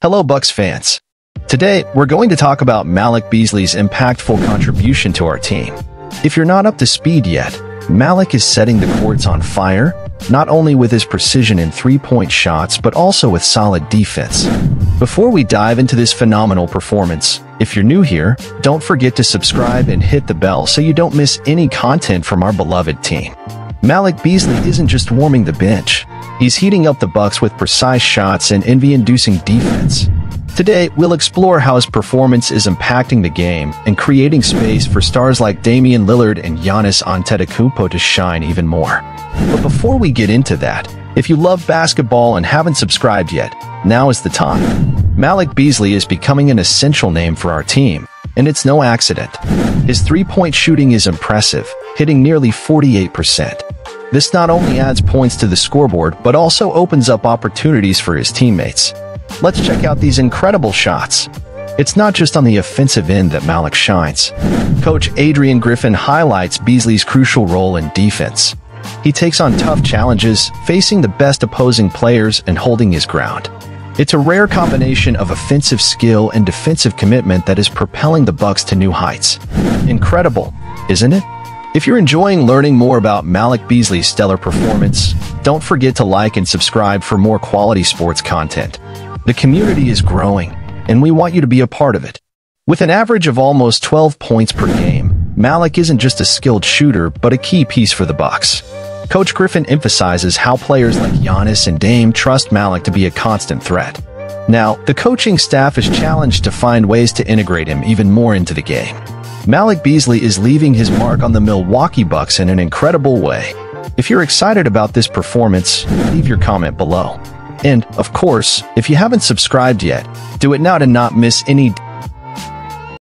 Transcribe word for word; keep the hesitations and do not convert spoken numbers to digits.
Hello Bucks fans. Today, we're going to talk about Malik Beasley's impactful contribution to our team. If you're not up to speed yet, Malik is setting the courts on fire, not only with his precision in three-point shots but also with solid defense. Before we dive into this phenomenal performance, if you're new here, don't forget to subscribe and hit the bell so you don't miss any content from our beloved team. Malik Beasley isn't just warming the bench. He's heating up the Bucks with precise shots and envy-inducing defense. Today, we'll explore how his performance is impacting the game and creating space for stars like Damian Lillard and Giannis Antetokounmpo to shine even more. But before we get into that, if you love basketball and haven't subscribed yet, now is the time. Malik Beasley is becoming an essential name for our team, and it's no accident. His three-point shooting is impressive, hitting nearly forty-eight percent. This not only adds points to the scoreboard, but also opens up opportunities for his teammates. Let's check out these incredible shots. It's not just on the offensive end that Malik shines. Coach Adrian Griffin highlights Beasley's crucial role in defense. He takes on tough challenges, facing the best opposing players and holding his ground. It's a rare combination of offensive skill and defensive commitment that is propelling the Bucks to new heights. Incredible, isn't it? If you're enjoying learning more about Malik Beasley's stellar performance, don't forget to like and subscribe for more quality sports content. The community is growing, and we want you to be a part of it. With an average of almost twelve points per game, Malik isn't just a skilled shooter, but a key piece for the Bucks. Coach Griffin emphasizes how players like Giannis and Dame trust Malik to be a constant threat. Now, the coaching staff is challenged to find ways to integrate him even more into the game. Malik Beasley is leaving his mark on the Milwaukee Bucks in an incredible way. If you're excited about this performance, leave your comment below. And, of course, if you haven't subscribed yet, do it now to not miss any